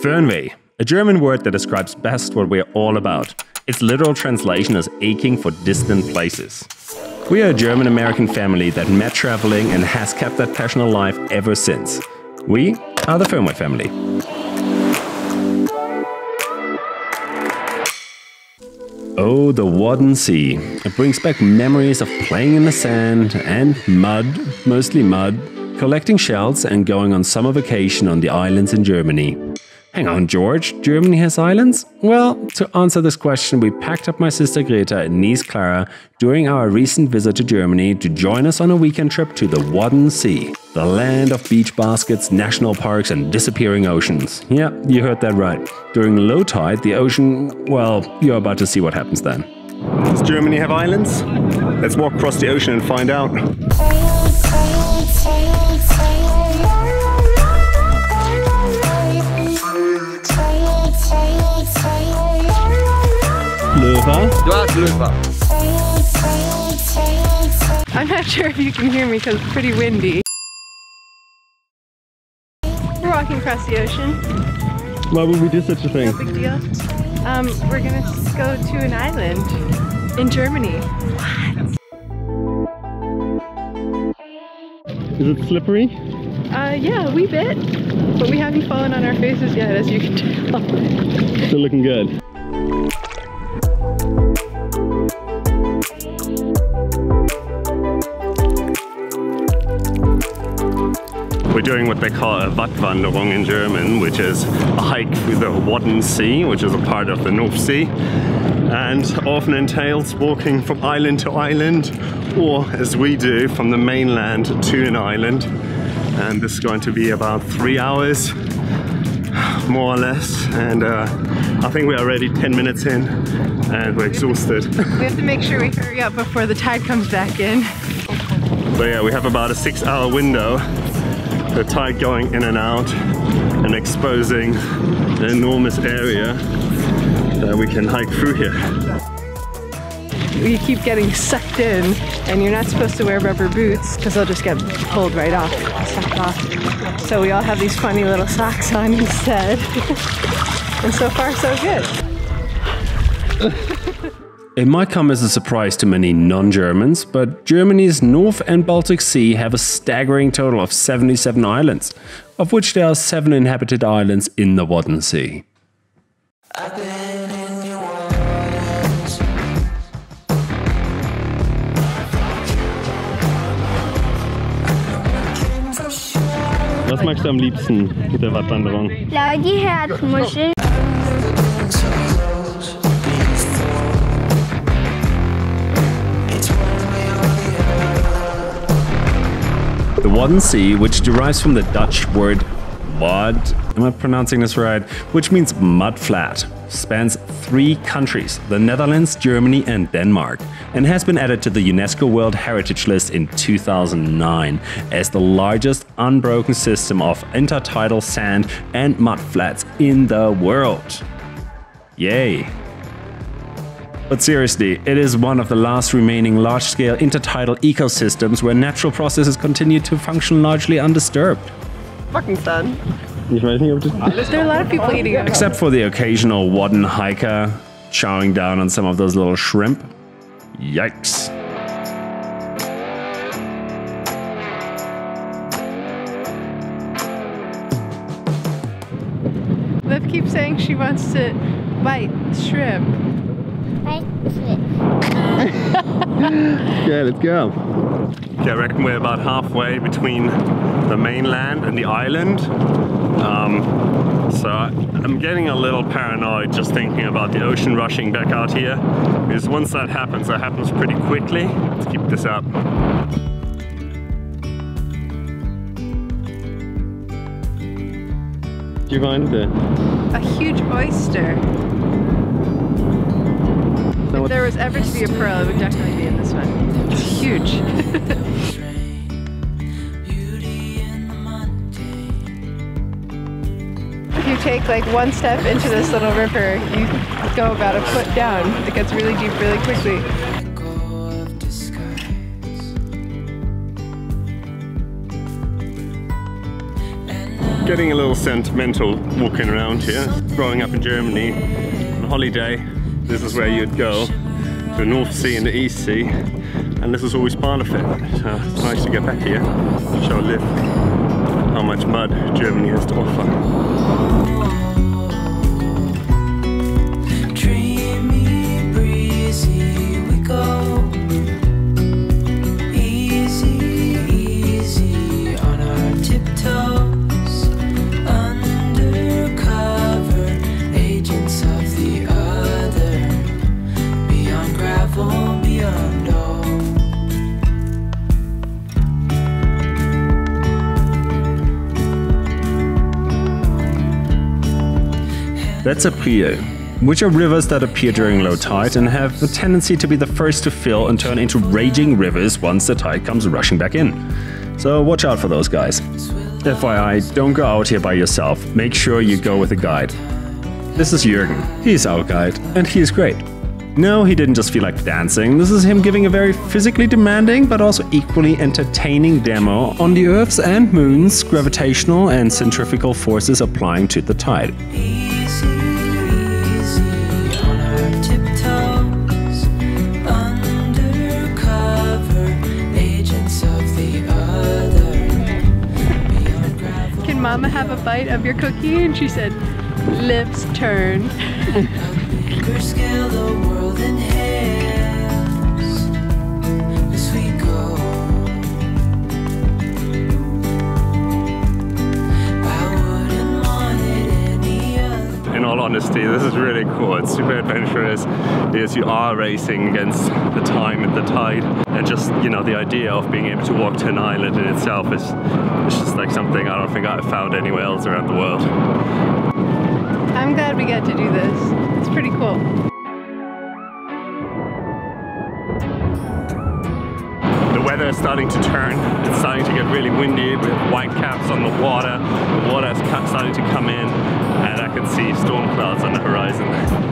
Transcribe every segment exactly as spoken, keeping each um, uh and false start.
Fernweh, a German word that describes best what we're all about. Its literal translation is aching for distant places. We are a German-American family that met traveling and has kept that passion alive ever since. We are the Fernweh family. Oh, the Wadden Sea. It brings back memories of playing in the sand and mud, mostly mud, collecting shells and going on summer vacation on the islands in Germany. Hang on, George, Germany has islands? Well, to answer this question, we packed up my sister Greta and niece Clara during our recent visit to Germany to join us on a weekend trip to the Wadden Sea, the land of beach baskets, national parks and disappearing oceans. Yeah, you heard that right. During low tide, the ocean, well, you're about to see what happens then. Does Germany have islands? Let's walk across the ocean and find out. I'm not sure if you can hear me because it's pretty windy. We're walking across the ocean. Why would we do such a thing? No big deal. Um, we're gonna go to an island in Germany. What? Is it slippery? Uh, yeah, a wee bit. But we haven't fallen on our faces yet, as you can tell. Still looking good. We're doing what they call a Wattwanderung in German, which is a hike through the Wadden Sea, which is a part of the North Sea, and often entails walking from island to island, or as we do, from the mainland to an island. And this is going to be about three hours, more or less. And uh, I think we're already ten minutes in, and we're exhausted. We have to make sure we hurry up before the tide comes back in. But yeah, we have about a six-hour window. The tide going in and out and exposing an enormous area that we can hike through here. You keep getting sucked in, and you're not supposed to wear rubber boots because they'll just get pulled right off, sucked off. So we all have these funny little socks on instead. And so far, so good. It might come as a surprise to many non-Germans, but Germany's North and Baltic Sea have a staggering total of seventy-seven islands, of which there are seven inhabited islands in the Wadden Sea. Was magst du am liebsten mit der Wattwanderung? Glaube die Herzmuscheln. The Wadden Sea, which derives from the Dutch word wad, am I pronouncing this right? Which means mud flat, spans three countries, the Netherlands, Germany and Denmark, and has been added to the UNESCO World Heritage List in two thousand nine as the largest unbroken system of intertidal sand and mud flats in the world. Yay! But seriously, it is one of the last remaining large-scale intertidal ecosystems where natural processes continue to function largely undisturbed. Fucking fun. There are a lot of people eating it. Except for the occasional Wadden hiker chowing down on some of those little shrimp. Yikes. Liv keeps saying she wants to bite shrimp. Yeah, let's go. Okay, I reckon we're about halfway between the mainland and the island. Um, so I, I'm getting a little paranoid just thinking about the ocean rushing back out here. Because once that happens, that happens pretty quickly. Let's keep this up. What do you find there? A huge oyster. If there was ever to be a pearl, it would definitely be in this one. It's huge. if you take like one step into this little river, you go about a foot down. It gets really deep really quickly. Getting a little sentimental walking around here. Growing up in Germany on holiday, this is where you'd go. The North Sea and the East Sea, and this was always part of it. Uh, it's nice to get back here to show Liv how much mud Germany has to offer. Dreamy, breezy, we go. Easy, easy on our tiptoes, under cover, agents of the other. Gravel beyond all. That's a Priel, which are rivers that appear during low tide and have the tendency to be the first to fill and turn into raging rivers once the tide comes rushing back in. So watch out for those guys. F Y I, don't go out here by yourself. Make sure you go with a guide. This is Jürgen. He's our guide, and he's great. No, he didn't just feel like dancing. This is him giving a very physically demanding but also equally entertaining demo on the Earth's and Moon's gravitational and centrifugal forces applying to the tide. Can Mama have a bite of your cookie? And she said, Liv's turn. Scale the world in hands as we go. I wouldn't want it any other. In all honesty, this is really cool. It's super adventurous because you are racing against the time and the tide, and just, you know, the idea of being able to walk to an island in itself is it's just like something I don't think I've found anywhere else around the world. I'm glad we get to do this. It's pretty cool. The weather is starting to turn. It's starting to get really windy with white caps on the water. The water is starting to come in, and I can see storm clouds on the horizon.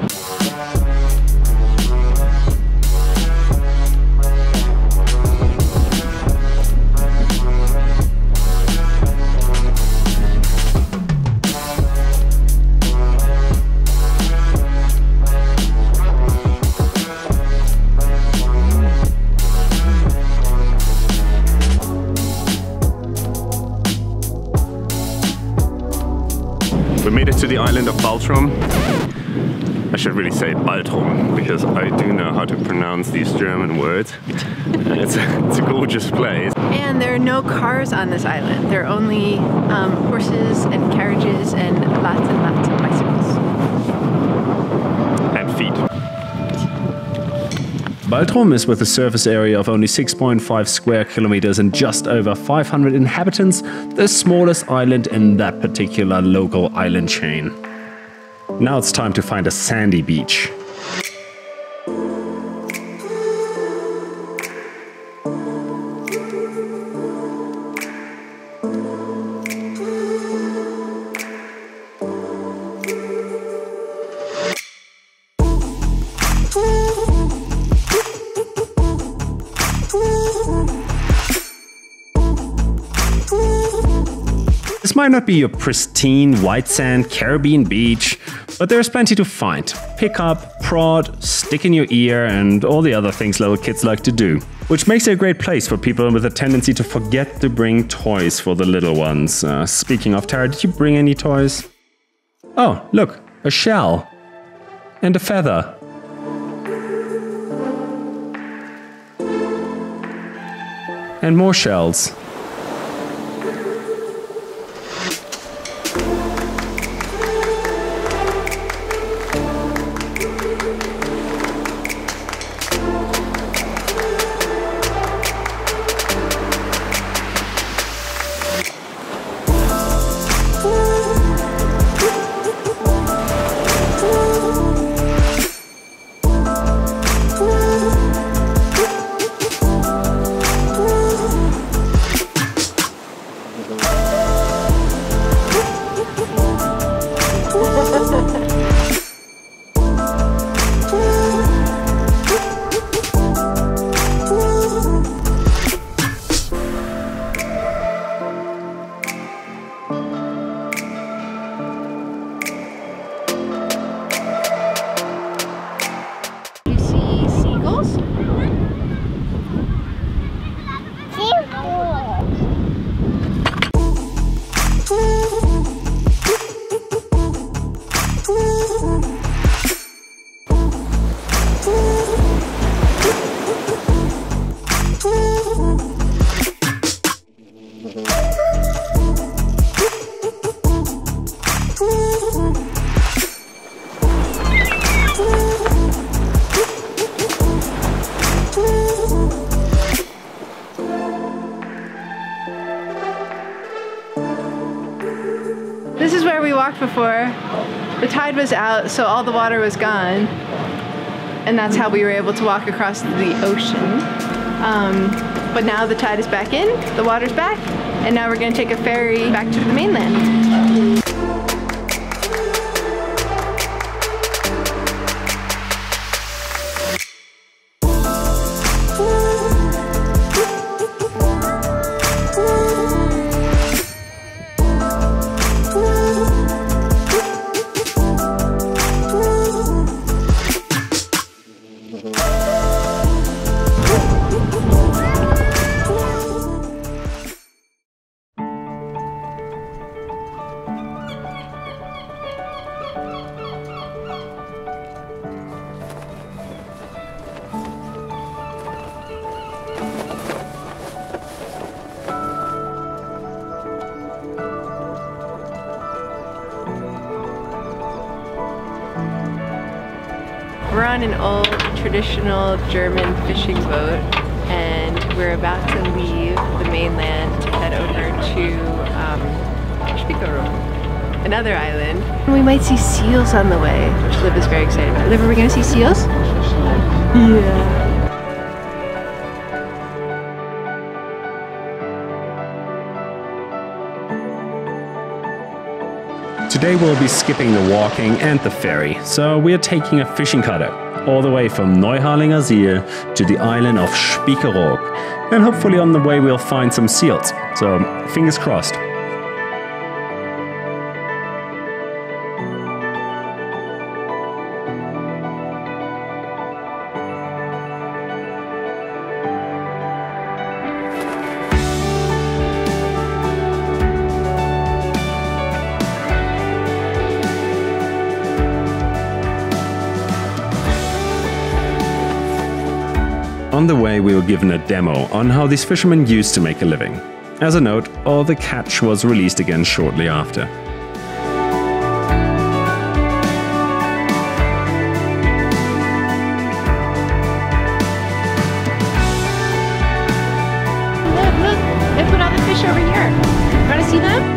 To the island of Baltrum. I should really say Baltrum because I do know how to pronounce these German words. it's, a, it's a gorgeous place. And there are no cars on this island. There are only um, horses and carriages and lots and lots of bicycles. And feet. Baltrum is with a surface area of only six point five square kilometers and just over five hundred inhabitants, the smallest island in that particular local island chain. Now it's time to find a sandy beach. This might not be your pristine white sand Caribbean beach, but there's plenty to find. Pick up, prod, stick in your ear, and all the other things little kids like to do. Which makes it a great place for people with a tendency to forget to bring toys for the little ones. Uh, speaking of, Tara, did you bring any toys? Oh, look, a shell. And a feather. And more shells. This is where we walked before. The tide was out, so all the water was gone. And that's how we were able to walk across the ocean. Um, but now the tide is back in, the water's back, and now we're gonna take a ferry back to the mainland. We're on an old traditional German fishing boat and we're about to leave the mainland to head over to um, Spiekeroog, another island. We might see seals on the way, which Liv is very excited about. Liv, are we going to see seals? Yeah. Today we'll be skipping the walking and the ferry, so we're taking a fishing cutter all the way from Neuharlingersiel to the island of Spiekeroog, and hopefully on the way we'll find some seals, so fingers crossed. On the way, we were given a demo on how these fishermen used to make a living. As a note, all the catch was released again shortly after. Look, look, they put all the fish over here. Want to see them?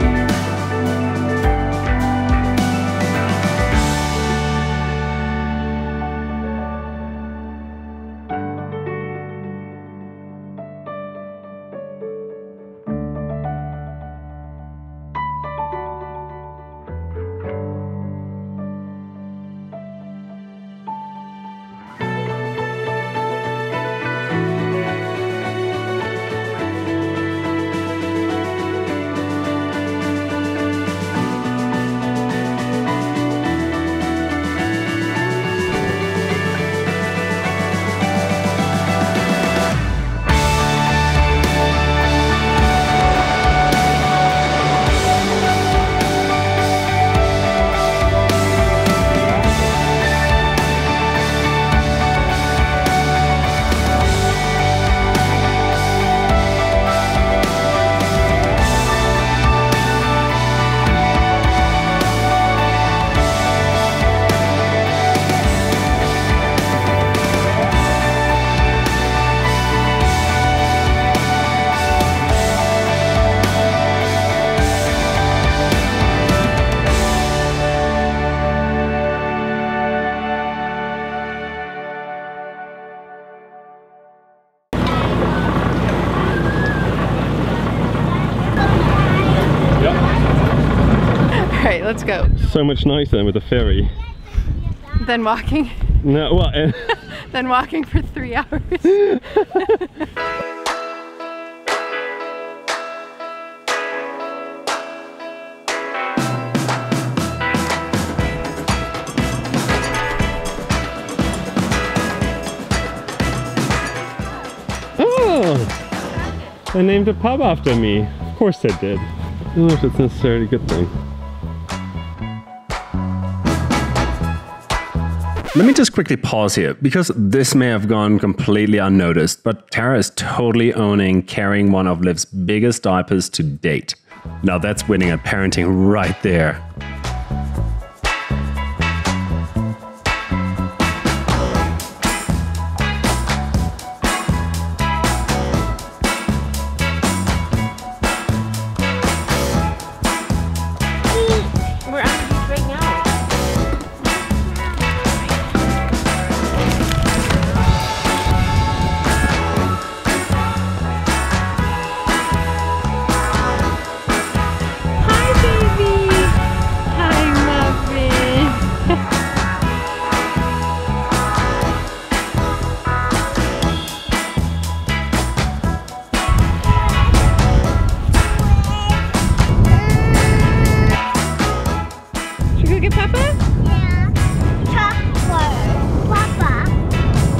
Let's go. So much nicer with a ferry. Than walking. No, what? Than walking for three hours. Oh! They named a pub after me. Of course they did. I don't know if it's necessarily a good thing. Let me just quickly pause here, because this may have gone completely unnoticed, but Tara is totally owning carrying one of Liv's biggest diapers to date. Now that's winning at parenting right there. to get Papa? Yeah. Top water. Papa.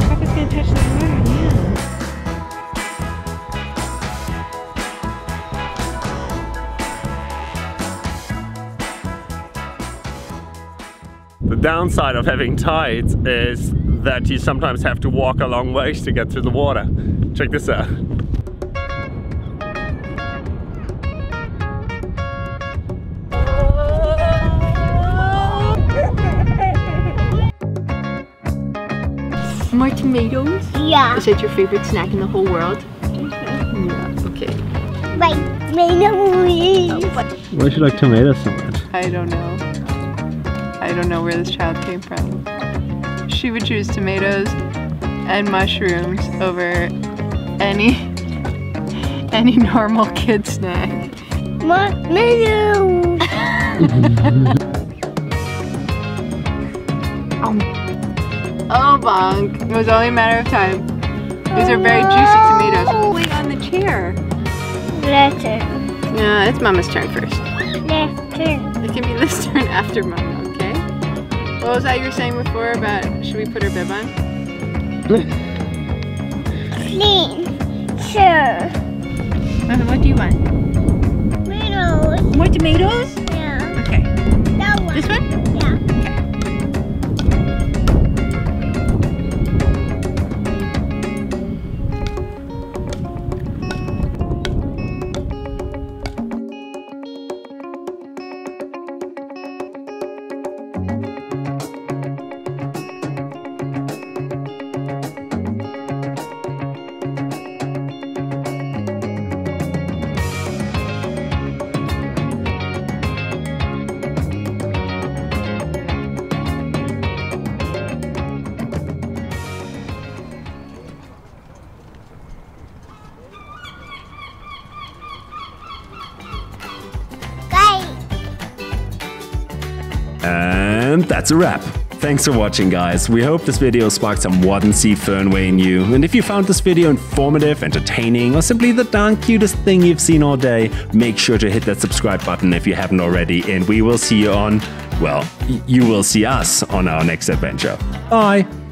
Papa's going to touch the water, yeah. The downside of having tides is that you sometimes have to walk a long ways to get through the water. Check this out. More tomatoes? Yeah. Is that your favorite snack in the whole world? Mm-hmm. Yeah, okay. Like tomatoes. Why do you like tomatoes so much? I don't know. I don't know where this child came from. She would choose tomatoes and mushrooms over any any normal kid snack. Tomatoes! um. Oh, bonk. It was only a matter of time. These are very juicy tomatoes. Oh, wait, on the chair. Let's turn. No, it's Mama's turn first. Let's turn. It can be this turn after Mama, okay? What was that you were saying before about should we put her bib on? Please. Sure. Mama, what do you want? Tomatoes. More tomatoes? Yeah. Okay. That one. This one? And that's a wrap. Thanks for watching, guys. We hope this video sparked some Wadden Sea Fernweh in you. And if you found this video informative, entertaining, or simply the darn cutest thing you've seen all day, make sure to hit that subscribe button if you haven't already. And we will see you on, well, you will see us on our next adventure. Bye.